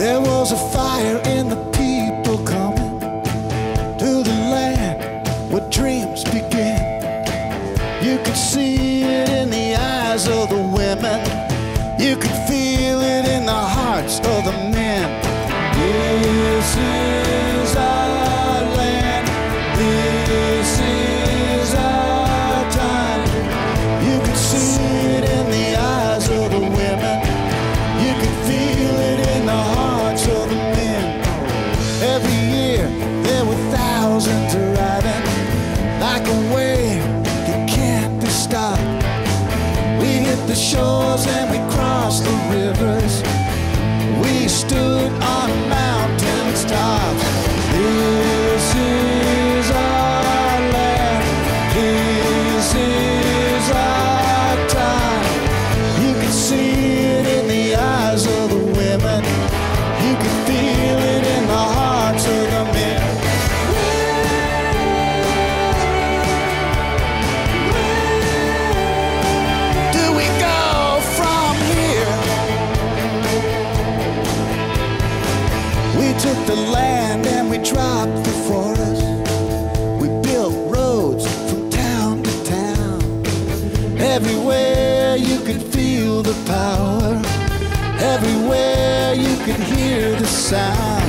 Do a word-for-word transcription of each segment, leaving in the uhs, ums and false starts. There was a fire in the people coming to the land where dreams began. You could see it in the eyes of the women. You could feel it in the hearts of the men. This is our land. This is our time. You could see it in the eyes of the women. You could feel it in the hearts of the men. Every year there were thousands arriving like a wave that can't be stopped. We hit the shores and we crossed the rivers. We stood on a mountain top. This is our land. This is our time. You can see it in the eyes of the women. You can feel it in the hearts of the men. Took the land and we dropped the forest. We built roads from town to town. Everywhere you could feel the power. Everywhere you could hear the sound.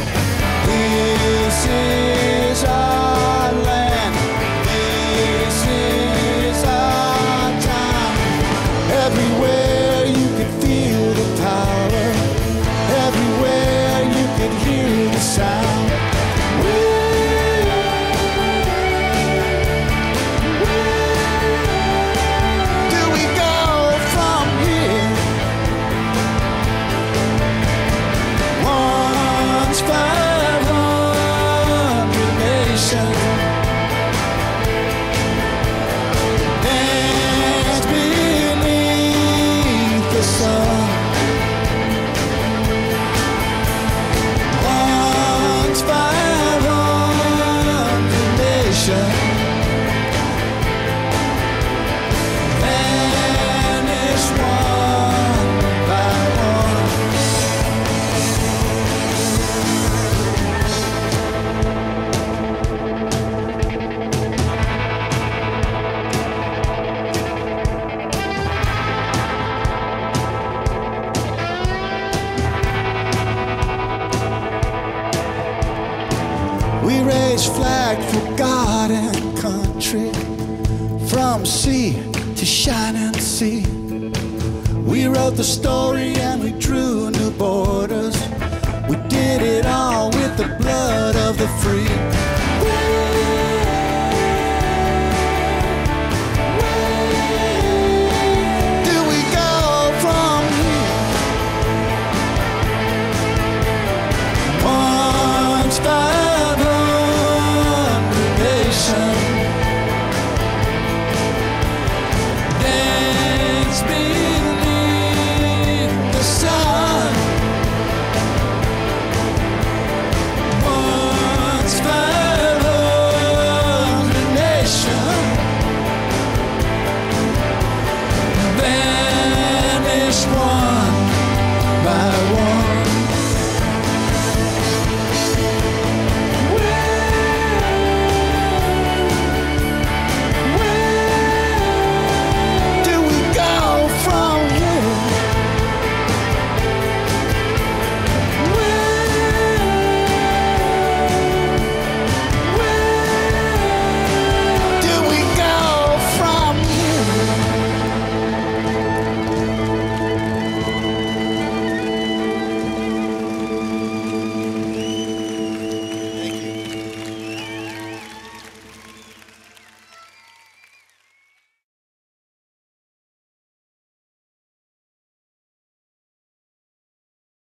This is our land. This is our time. Everywhere you could feel the power. Everywhere you could hear the sound. Woo! Woo! Do we go from here? Once five hundred nations danced beneath the sun. We raise flag for God and country, from sea to shining sea. We wrote the story and we drew new borders. We did it all with the blood of the free.